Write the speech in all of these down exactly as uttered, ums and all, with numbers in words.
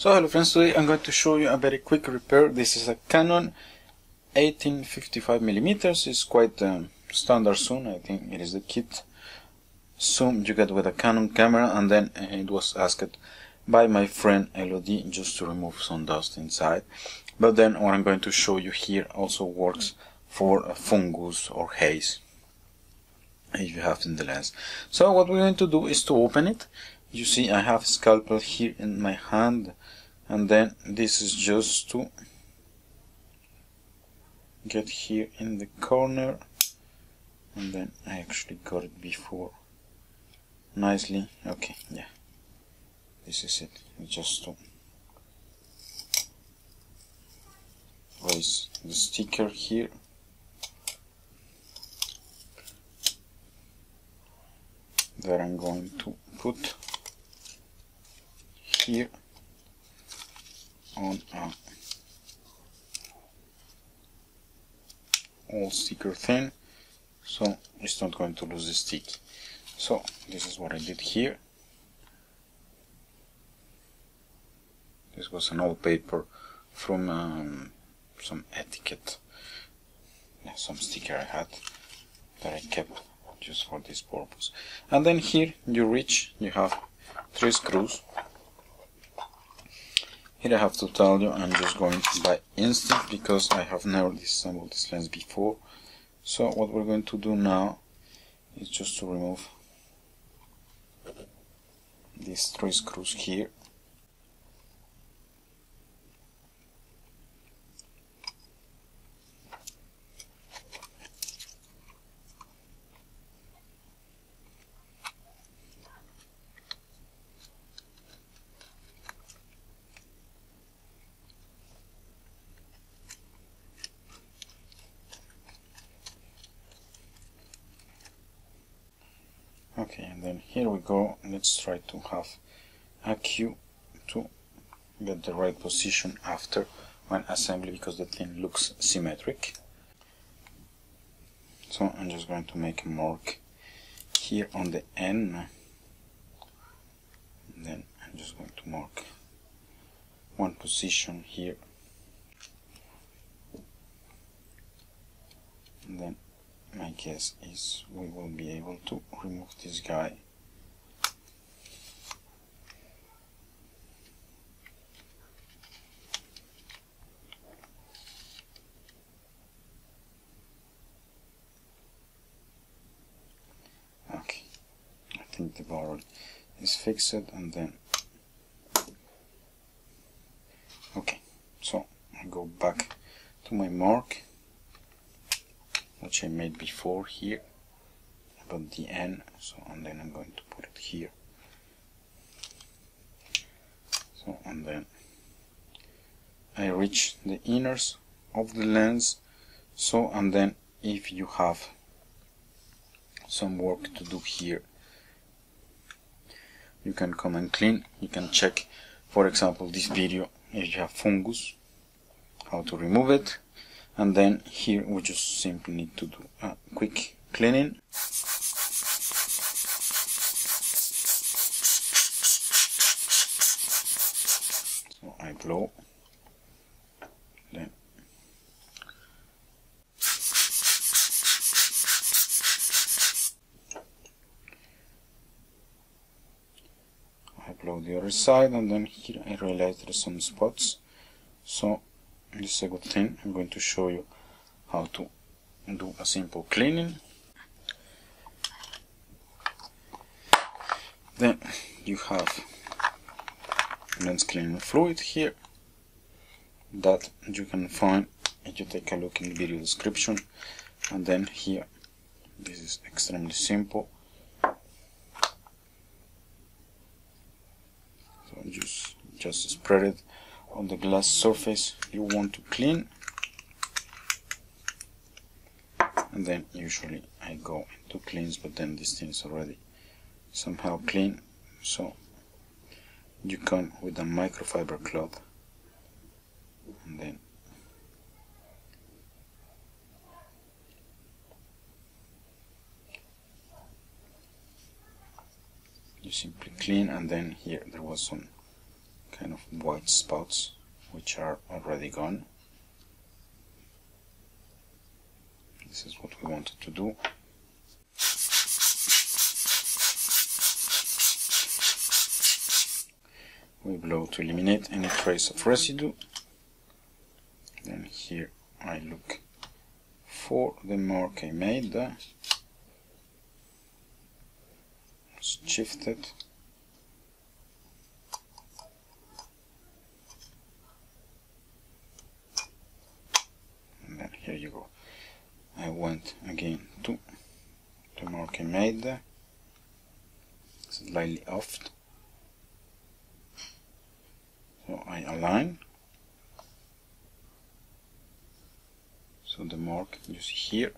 So hello friends, today I'm going to show you a very quick repair. This is a Canon eighteen fifty-five millimeter. It's quite um, standard zoom. I think it is the kit zoom you get with a Canon camera, and then it was asked by my friend Elody just to remove some dust inside. But then what I'm going to show you here also works for a fungus or haze if you have in the lens. So what we're going to do is to open it. You see, I have a scalpel here in my hand, and then this is just to get here in the corner, and then I actually got it before nicely. Okay, yeah, this is it. It's just to place the sticker here. There I'm going to put here on a old sticker thing, so it's not going to lose the stick. So this is what I did here. This was an old paper from um, some etiquette, yeah, some sticker I had that I kept just for this purpose. And then here you reach, you have three screws. Here I have to tell you, I'm just going by instinct because I have never disassembled this lens before. So what we're going to do now is just to remove these three screws here. Okay, and then here we go. Let's try to have a cue to get the right position after when assembly, because the thing looks symmetric. So I'm just going to make a mark here on the end, and then I'm just going to mark one position here, and then my guess is we will be able to remove this guy. Okay, I think the barrel is fixed, and then okay, so I go back to my mark which I made before here about the end. So and then I'm going to put it here. So and then I reach the inners of the lens. So and then if you have some work to do here, you can come and clean. You can check, for example, this video if you have fungus, how to remove it. And then here we just simply need to do a quick cleaning. So I blow. Then. I blow the other side, and then here I realize there are some spots. So this is a good thing. I'm going to show you how to do a simple cleaning. Then you have lens cleaning fluid here that you can find if you take a look in the video description. And then here, this is extremely simple. So just, just spread it on the glass surface you want to clean, and then usually I go into cleans, but then this thing is already somehow clean, so you come with a microfiber cloth and then you simply clean. And then here there was some kind of white spots which are already gone. This is what we wanted to do. We blow to eliminate any trace of residue. Then here I look for the mark I made. Just shift it. And then here you go. I went again to the mark I made, slightly off. So I align. So the mark you see here,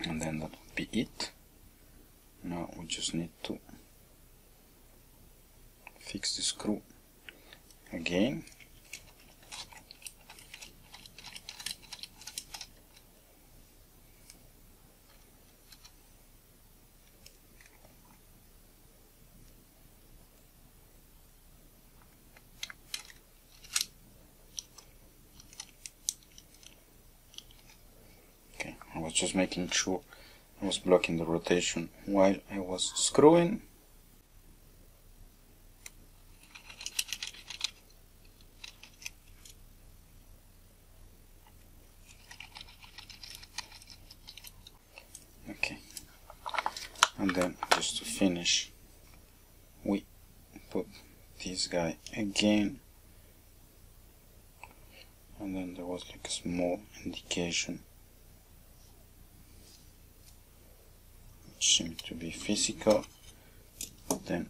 and then that would be it. Now we just need to fix the screw again. Just making sure I was blocking the rotation while I was screwing. Okay, and then just to finish, we put this guy again, and then there was like a small indication seemed to be physical, but then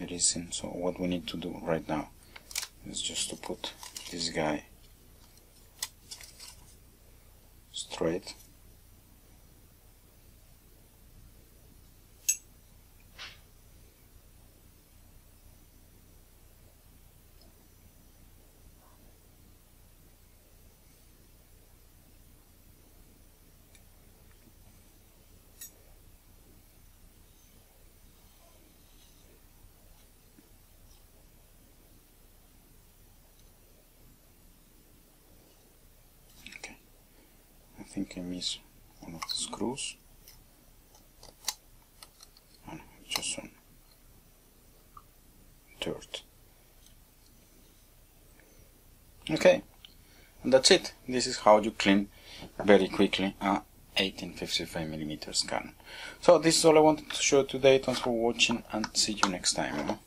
it isn't. So what we need to do right now is just to put this guy straight. I think I missed one of the screws. Oh, no, just some dirt. Okay, and that's it. This is how you clean very quickly a eighteen fifty-five millimeter Canon. So this is all I wanted to show today. Thanks for watching and see you next time.